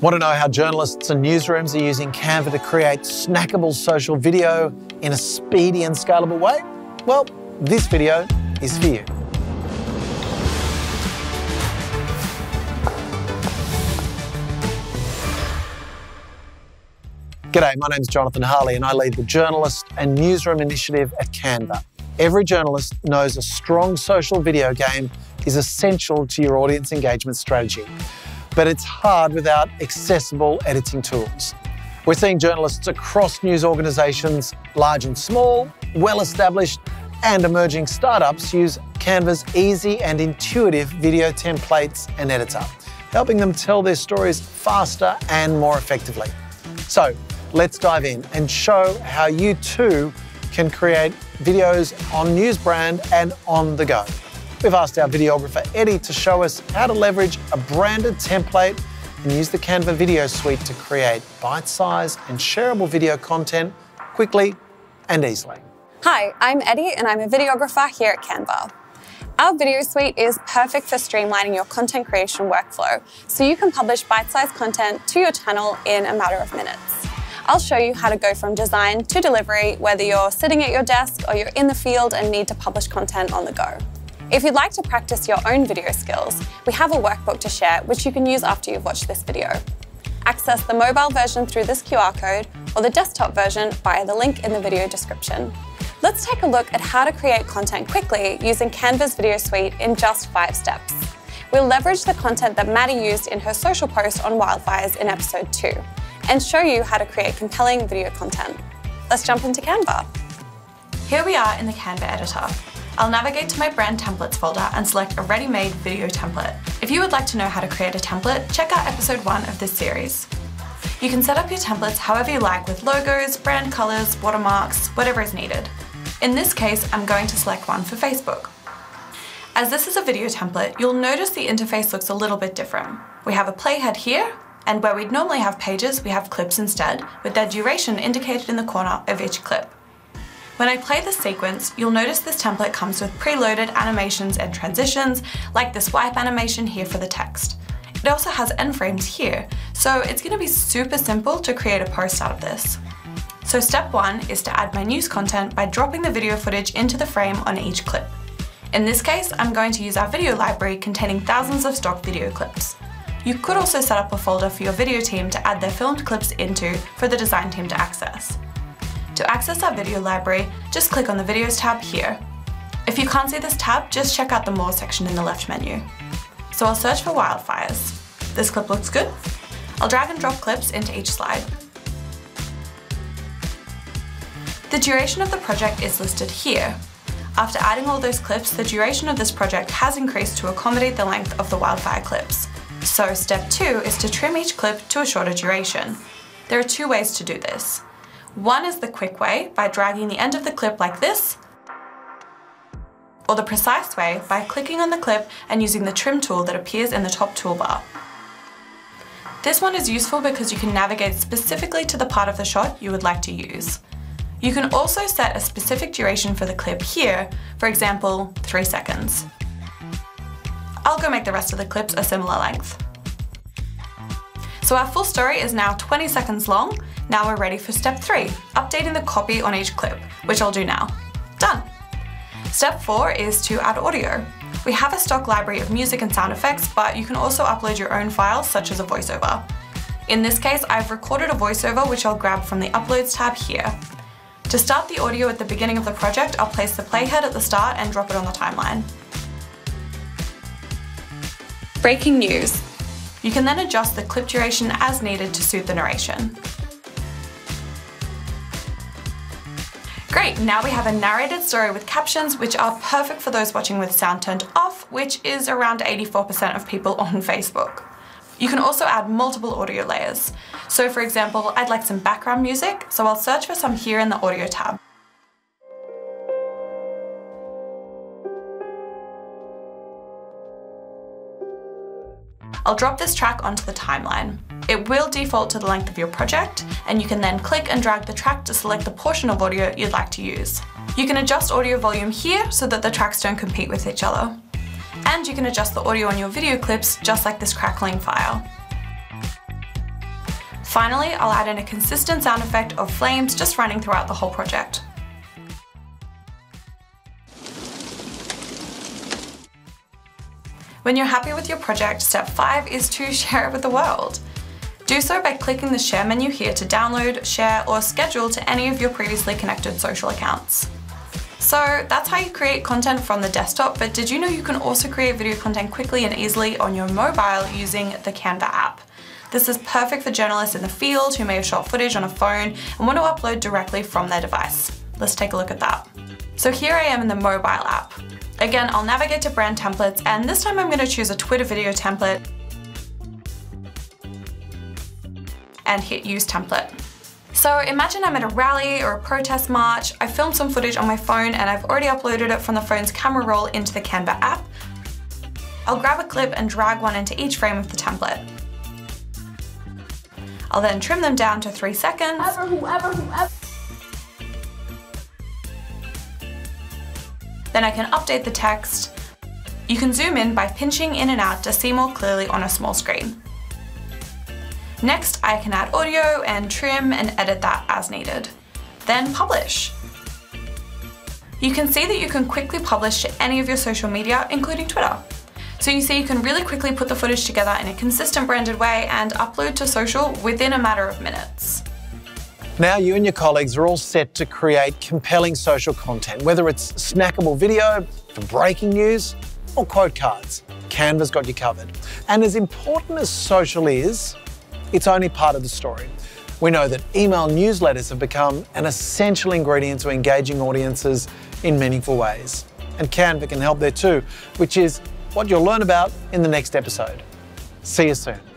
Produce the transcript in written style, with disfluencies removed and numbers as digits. Want to know how journalists and newsrooms are using Canva to create snackable social video in a speedy and scalable way? Well, this video is for you. G'day, my name's Jonathan Harley and I lead the Journalist and Newsroom Initiative at Canva. Every journalist knows a strong social video game is essential to your audience engagement strategy, but it's hard without accessible editing tools. We're seeing journalists across news organisations, large and small, well-established and emerging startups use Canva's easy and intuitive video templates and editor, helping them tell their stories faster and more effectively. So let's dive in and show how you too can create videos on newsbrand and on the go. We've asked our videographer Eddie to show us how to leverage a branded template and use the Canva video suite to create bite-sized and shareable video content quickly and easily. Hi, I'm Eddie and I'm a videographer here at Canva. Our video suite is perfect for streamlining your content creation workflow, so you can publish bite-sized content to your channel in a matter of minutes. I'll show you how to go from design to delivery, whether you're sitting at your desk or you're in the field and need to publish content on the go. If you'd like to practice your own video skills, we have a workbook to share which you can use after you've watched this video. Access the mobile version through this QR code or the desktop version via the link in the video description. Let's take a look at how to create content quickly using Canva's video suite in just 5 steps. We'll leverage the content that Maddy used in her social post on wildfires in episode 2 and show you how to create compelling video content. Let's jump into Canva. Here we are in the Canva editor. I'll navigate to my brand templates folder and select a ready-made video template. If you would like to know how to create a template, check out episode 1 of this series. You can set up your templates however you like with logos, brand colors, watermarks, whatever is needed. In this case, I'm going to select one for Facebook. As this is a video template, you'll notice the interface looks a little bit different. We have a playhead here, and where we'd normally have pages, we have clips instead, with their duration indicated in the corner of each clip. When I play this sequence, you'll notice this template comes with preloaded animations and transitions, like this wipe animation here for the text. It also has end frames here, so it's going to be super simple to create a post out of this. So step 1 is to add my news content by dropping the video footage into the frame on each clip. In this case, I'm going to use our video library containing thousands of stock video clips. You could also set up a folder for your video team to add their filmed clips into for the design team to access. To access our video library, just click on the Videos tab here. If you can't see this tab, just check out the More section in the left menu. So I'll search for wildfires. This clip looks good. I'll drag and drop clips into each slide. The duration of the project is listed here. After adding all those clips, the duration of this project has increased to accommodate the length of the wildfire clips. So step 2 is to trim each clip to a shorter duration. There are 2 ways to do this. One is the quick way, by dragging the end of the clip like this, or the precise way, by clicking on the clip and using the trim tool that appears in the top toolbar. This one is useful because you can navigate specifically to the part of the shot you would like to use. You can also set a specific duration for the clip here, for example, 3 seconds. I'll go make the rest of the clips a similar length. So our full story is now 20 seconds long. Now we're ready for step 3, updating the copy on each clip, which I'll do now. Done. Step 4 is to add audio. We have a stock library of music and sound effects, but you can also upload your own files, such as a voiceover. In this case, I've recorded a voiceover, which I'll grab from the Uploads tab here. To start the audio at the beginning of the project, I'll place the playhead at the start and drop it on the timeline. Breaking news. You can then adjust the clip duration as needed to suit the narration. Great, now we have a narrated story with captions, which are perfect for those watching with sound turned off, which is around 84% of people on Facebook. You can also add multiple audio layers. So for example, I'd like some background music, so I'll search for some here in the audio tab. I'll drop this track onto the timeline. It will default to the length of your project, and you can then click and drag the track to select the portion of audio you'd like to use. You can adjust audio volume here so that the tracks don't compete with each other. And you can adjust the audio on your video clips, just like this crackling file. Finally, I'll add in a consistent sound effect of flames just running throughout the whole project. When you're happy with your project, step 5 is to share it with the world. Do so by clicking the share menu here to download, share, or schedule to any of your previously connected social accounts. So that's how you create content from the desktop, but did you know you can also create video content quickly and easily on your mobile using the Canva app? This is perfect for journalists in the field who may have shot footage on a phone and want to upload directly from their device. Let's take a look at that. So here I am in the mobile app. Again, I'll navigate to brand templates, and this time I'm going to choose a Twitter video template and hit use template. So imagine I'm at a rally or a protest march. I filmed some footage on my phone and I've already uploaded it from the phone's camera roll into the Canva app. I'll grab a clip and drag one into each frame of the template. I'll then trim them down to 3 seconds. Then I can update the text. You can zoom in by pinching in and out to see more clearly on a small screen. Next, I can add audio and trim and edit that as needed. Then publish. You can see that you can quickly publish to any of your social media, including Twitter. So you see you can really quickly put the footage together in a consistent branded way and upload to social within a matter of minutes. Now you and your colleagues are all set to create compelling social content, whether it's snackable video, for breaking news, or quote cards. Canva's got you covered. And as important as social is, it's only part of the story. We know that email newsletters have become an essential ingredient to engaging audiences in meaningful ways. And Canva can help there too, which is what you'll learn about in the next episode. See you soon.